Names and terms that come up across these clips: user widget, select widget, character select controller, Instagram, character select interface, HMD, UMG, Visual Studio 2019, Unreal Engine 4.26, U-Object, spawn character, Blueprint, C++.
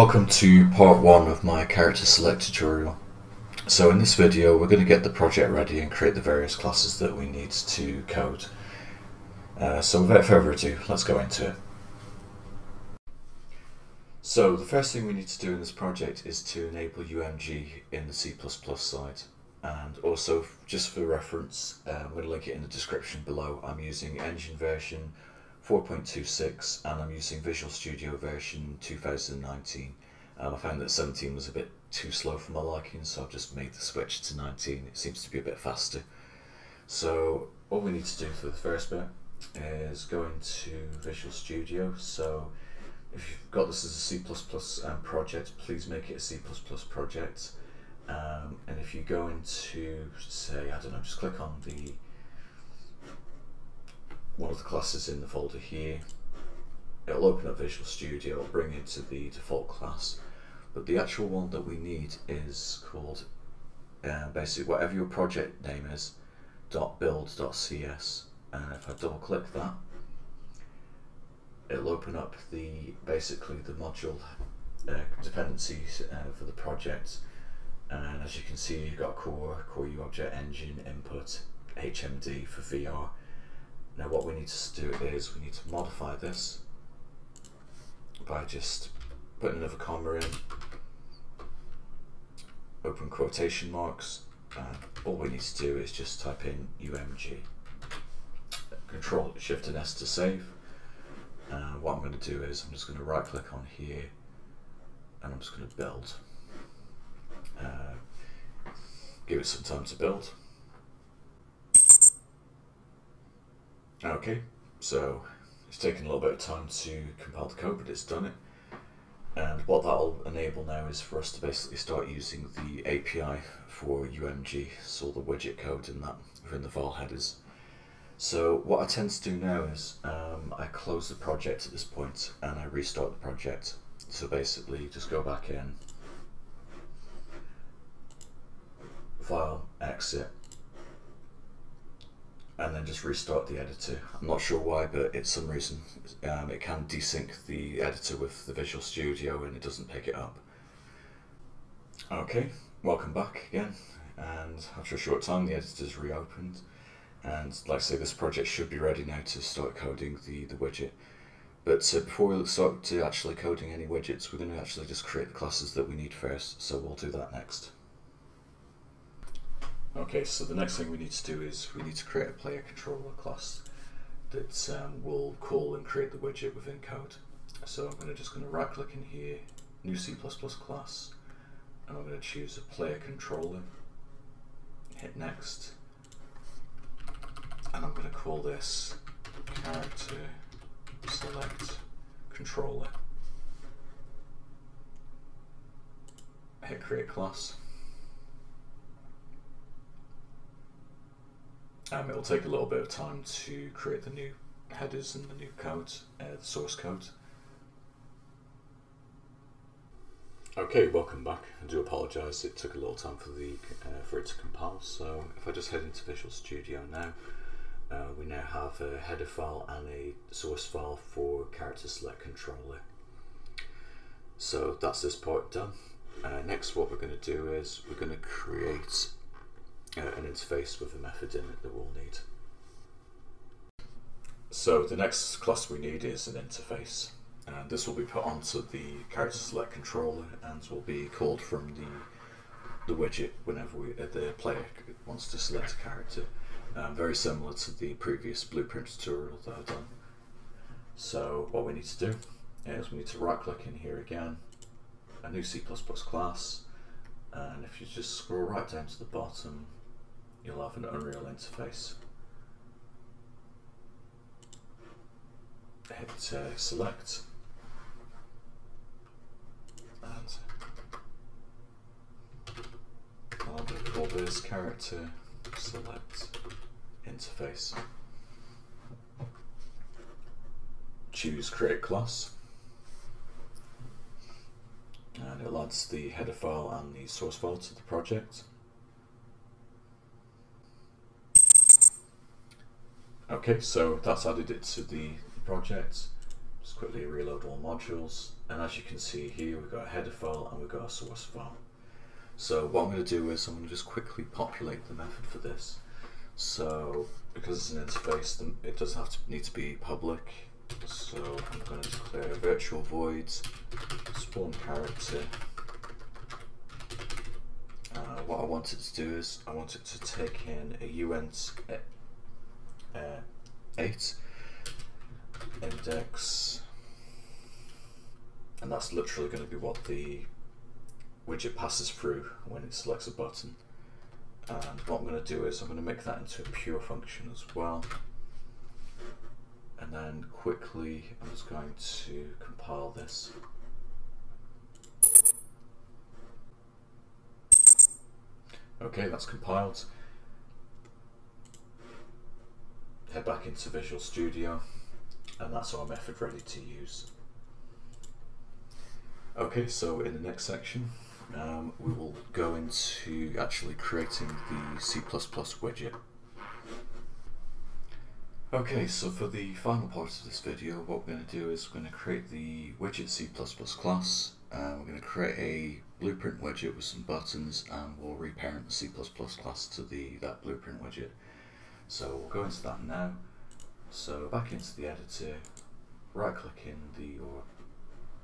Welcome to part one of my character select tutorial. So in this video we're going to get the project ready and create the various classes that we need to code. So without further ado, let's go into it. So the first thing we need to do in this project is to enable UMG in the C++ side. And also, just for reference, I'm going to link it in the description below. I'm using engine version 4.26 and I'm using Visual Studio version 2019. I found that 17 was a bit too slow for my liking, so I've just made the switch to 19. It seems to be a bit faster. So all we need to do for the first bit is go into Visual Studio. So if you've got this as a C++ project, please make it a C++ project. And if you go into, say, I don't know, just click on the one of the classes in the folder here, it'll open up Visual Studio, it'll bring it to the default class, but the actual one that we need is called, basically whatever your project name is, .build.cs, and if I double click that, it'll open up the, basically the module dependencies for the project. And as you can see, you've got core U-Object, engine, input, HMD for VR. Now what we need to do is we need to modify this by just putting another comma in, open quotation marks, and all we need to do is just type in UMG. Control Shift and S to save. And what I'm going to do is I'm just going to right click on here and I'm just going to build. Give it some time to build. Okay, so it's taken a little bit of time to compile the code, but it's done it. And what that'll enable now is for us to basically start using the API for UMG, so all the widget code and that within the file headers. So what I tend to do now is I close the project at this point and I restart the project. So basically just go back in, file, exit, and then just restart the editor. I'm not sure why, but it's some reason it can desync the editor with the Visual Studio and it doesn't pick it up. Okay, welcome back again, and after a short time the editor's reopened, and like I say, this project should be ready now to start coding the widget. But before we start to actually coding any widgets, we're going to actually just create the classes that we need first, so we'll do that next. Okay, so the next thing we need to do is we need to create a player controller class that will call and create the widget within code. So I'm just going to right click in here, new C++ class, and I'm going to choose a player controller, hit next, and I'm going to call this character select controller, hit create class. It'll take a little bit of time to create the new headers and the new code, the source code. Okay, welcome back. I do apologise, it took a little time for the for it to compile. So if I just head into Visual Studio now, we now have a header file and a source file for character select controller. So that's this part done. Next, what we're going to do is we're going to create an interface with a method in it that we'll need. So the next class we need is an interface, and this will be put onto the character select controller and will be called from the widget whenever the player wants to select a character. Very similar to the previous blueprint tutorial that I've done. So what we need to do is we need to right click in here again, a new C++ class, and if you just scroll right down to the bottom, you'll have an Unreal interface. Hit select, and I'll call this character select interface. Choose create class, and it'll add the header file and the source file to the project. Okay, so that's added it to the project. Just quickly reload all modules, and as you can see here, we've got a header file and we've got a source file. So what I'm going to do is I'm going to just quickly populate the method for this. So because it's an interface, then it doesn't have to need to be public. So I'm going to declare virtual void spawn character. What I want it to do is I want it to take in a UN8 index, and that's literally going to be what the widget passes through when it selects a button. And what I'm going to do is I'm going to make that into a pure function as well, and then quickly I'm just going to compile this. Okay, that's compiled. Head back into Visual Studio, and that's our method ready to use. Okay, so in the next section we will go into actually creating the C++ widget. Okay, so for the final part of this video, what we're going to do is we're going to create the widget C++ class. We're going to create a blueprint widget with some buttons, and we'll reparent the C++ class to that blueprint widget. So we'll go into that now. So back into the editor, right click in the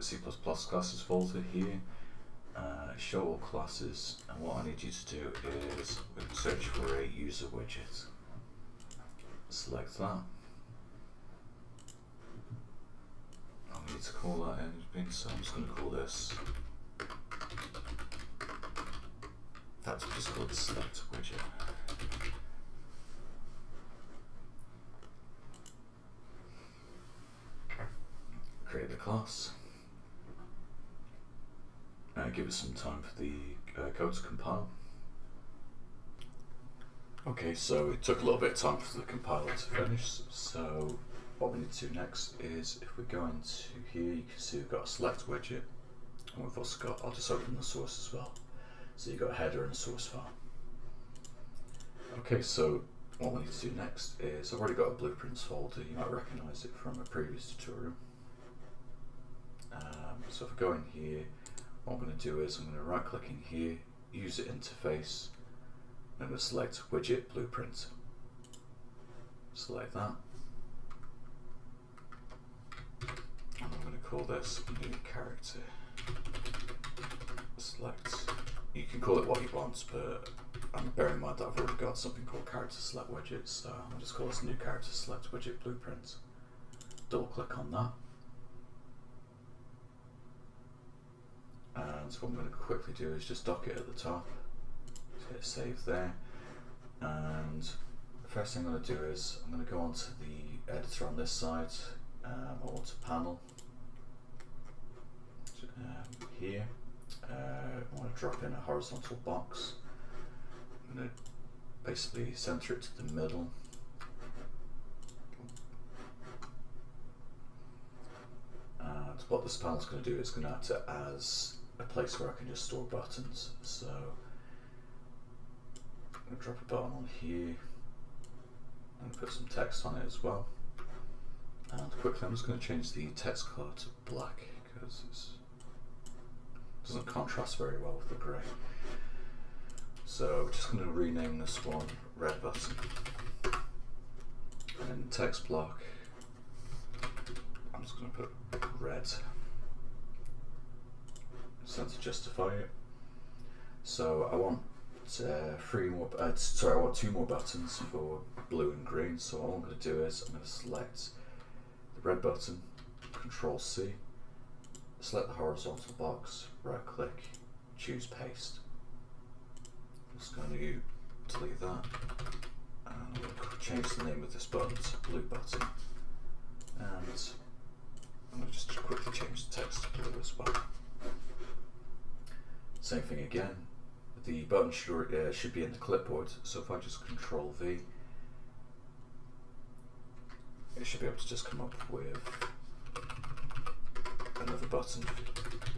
C++ classes folder here, show all classes, and what I need you to do is search for a user widget. Select that. I need to call that anything, so I'm just going to call this. That's just called the select widget. Create the class. Give it some time for the code to compile. Okay, so it took a little bit of time for the compiler to finish. So what we need to do next is if we go into here, you can see we've got a select widget, and we've also got, I'll just open the source as well. So you've got a header and a source file. Okay, so what we need to do next is I've already got a blueprints folder. You might recognize it from a previous tutorial. So if I go in here, what I'm going to do is I'm going to right click in here, user interface, and I'm going to select widget blueprint. Select that. And I'm going to call this new character. Select. You can call it what you want, but bear in mind that I've already got something called character select widgets, so I'll just call this new character select widget blueprint. Double click on that. And so what I'm going to quickly do is just dock it at the top, hit save there, and the first thing I'm going to do is I'm going to go onto the editor on this side. I want a panel here. I want to drop in a horizontal box. I'm going to basically center it to the middle. And what this panel is going to do is going to act as a place where I can just store buttons. So I'm going to drop a button on here and put some text on it as well. And quickly, I'm just going to change the text color to black because it doesn't contrast very well with the grey. So we're just going to rename this one red button. And in the text block, I'm just going to put red. It's time to justify it. So I want two more buttons for blue and green. So all I'm going to do is I'm going to select the red button, Control C, select the horizontal box, right click, choose paste. I'm just going to delete that, and I'm going to change the name of this button to blue button, and I'm going to just quickly change the text to blue as well. Same thing again. The button should be in the clipboard, so if I just Control V, it should be able to just come up with another button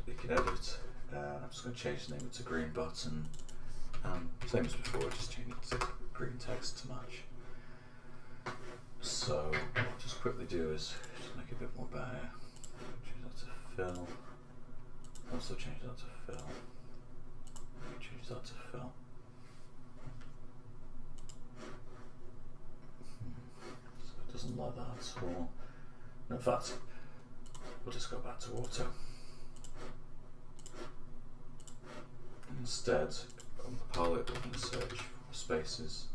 you can edit. I'm just going to change the name to green button. Same as before, just change it to green text to match. So what I'll just quickly do is just make it a bit more better. fill. Also change that to fill. Change that to fill. So it doesn't like that at all. And in fact, we'll just go back to auto. Instead, on the palette, we can search for spaces.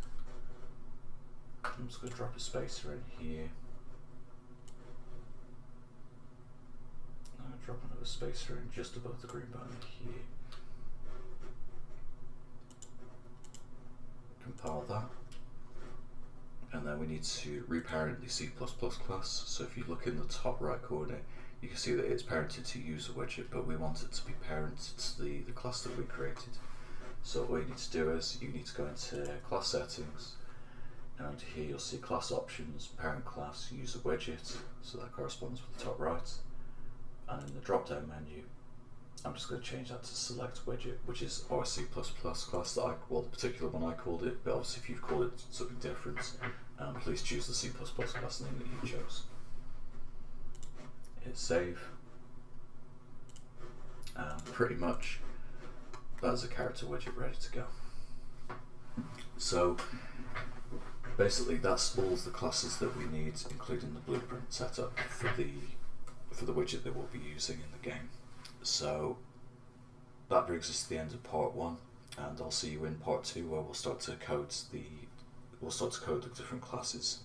I'm just going to drop a spacer in here. I'm going to drop another spacer in just above the green button here. Compile that. And then we need to reparent the C++ class. So if you look in the top right corner, you can see that it's parented to user widget, but we want it to be parented to the class that we created. So what you need to do is you need to go into class settings, and here you'll see class options, parent class, user widget. So that corresponds with the top right. And in the drop down menu, I'm just going to change that to select widget, which is our C++ class that I, well, the particular one I called it, but obviously if you've called it something different, please choose the C++ class name that you chose. Hit save. And pretty much that's a character widget ready to go. So basically that's all the classes that we need, including the blueprint setup for the widget that we'll be using in the game. So that brings us to the end of part one, and I'll see you in part two where we'll start to code the different classes.